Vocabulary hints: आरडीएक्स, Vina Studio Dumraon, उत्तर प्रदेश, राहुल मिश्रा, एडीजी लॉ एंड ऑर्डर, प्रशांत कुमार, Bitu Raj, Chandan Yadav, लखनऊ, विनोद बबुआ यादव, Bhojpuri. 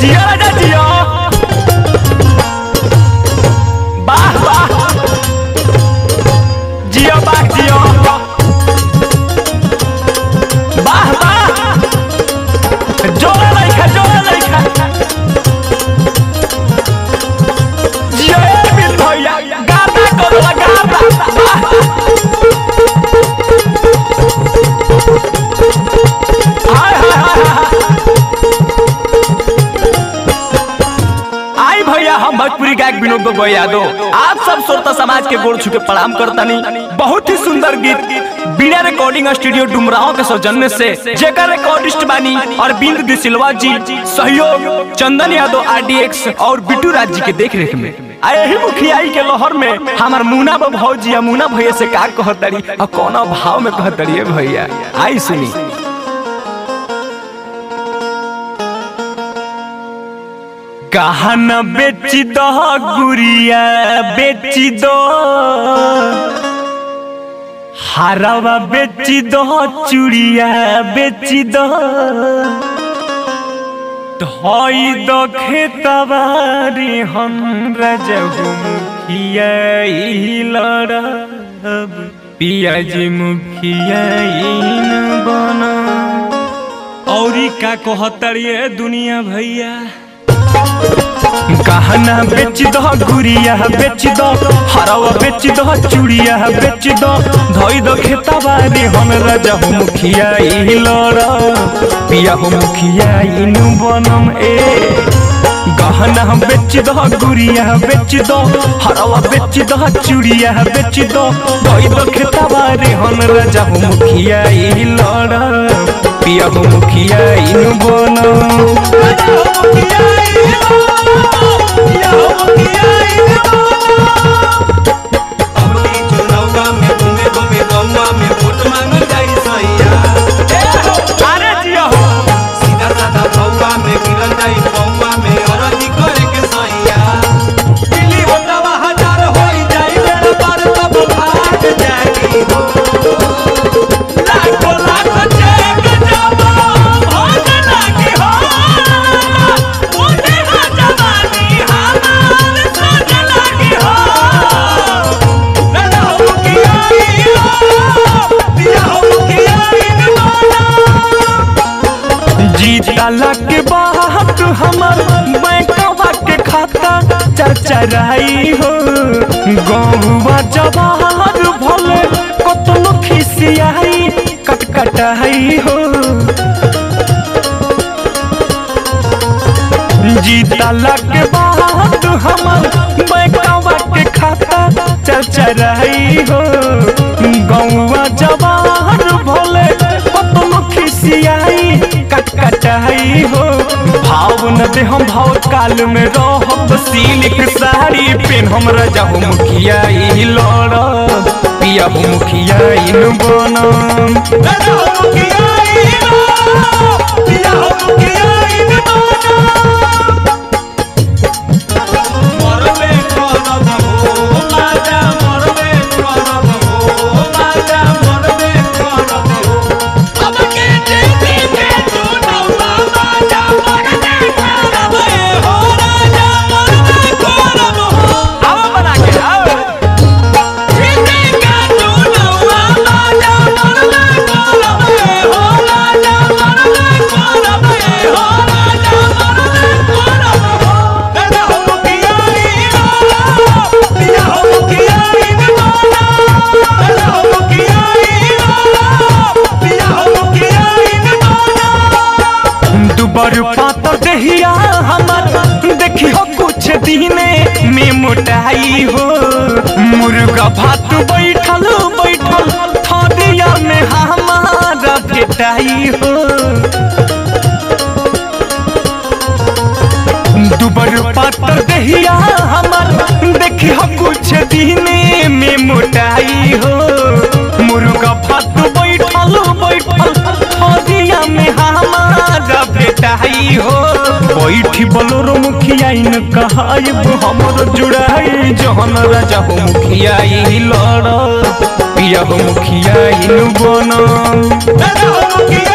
जिया राजा जिया। वाह वाह जिया बाग जिया। वाह वाह जोरा नहीं खा जोरा नहीं खा जिया बिन भैया गाना करो गाना। भोजपुरी गायक विनोद बबुआ यादव आप सब श्रोता समाज के गोड़ छू के प्रणाम करता नहीं। बहुत ही सुंदर गीत बिना रिकॉर्डिंग स्टूडियो डुमराहों के सौजन्य से जेकर रिकॉर्डिस्ट बानी और बिंद सिलवा जी सहयोग चंदन यादव आरडीएक्स और बिटू राज जी के देखरेख में यही मुखियाई के लोहर में हमार मुना भौजी मुना भैया से का कहतरी और कोनो भाव में कहतरी भैया आई सुनी। कहा न बेची दो गुड़िया बेची दो हारावा बेची दो चूड़िया बेची दो धोई दो खेतवारी हम रजहु मुखिया लड़ब पियाज मुखिया बना औरी का कहतरिए दुनिया भैया। गहना बेच दो गुड़िया बेच दो हरवा बेच दो चूड़िया बेच दो धोई दो खेतवारी हम राजा हो मुखिया लड़ा पिया हो मुखिया इनु बनम ए। गहना बेच दो गुड़िया बेच दो हरवा बेच दो चूड़िया बेच दो धोई दो खेतवारी हम राजा हो मुखिया लड़ा पिया हो मुखिया इनु बनम। के बात हमार बैंकवा के खाता चरचराई हो गौवा जवाहर भले कतलो खिसियाई कटकटाई हो जीतला के बात हमार बैंकवा के खाता चरचराई हो गौवा जवाहर भले कतलो खिसियाई कटकटाई हो भाव न दे हम भाव काल में रहब सिल्क साड़ी पेन हम राजा हो मुखिया लड़ा पिया हो मुखिया बनम राजा हो मुखिया पिया हो मुखिया मोटाई हो मुर्गा भात बैठल बैठल थदिया में हमारा भेटाई हो दुबर पातर दहिया हमार देखी हो कुछ दिने में मोटाई हो मुर्गा भात बैठल बैठल थदिया में हमारा भेटाई हो बैठी बलोरो मुखिया न कहब हमर जुड़ाई जहन राजा हो मुखिया लड़ पिया हो मुखिया बनम।